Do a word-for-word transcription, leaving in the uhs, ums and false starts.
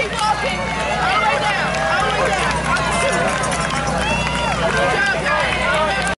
Keep walking.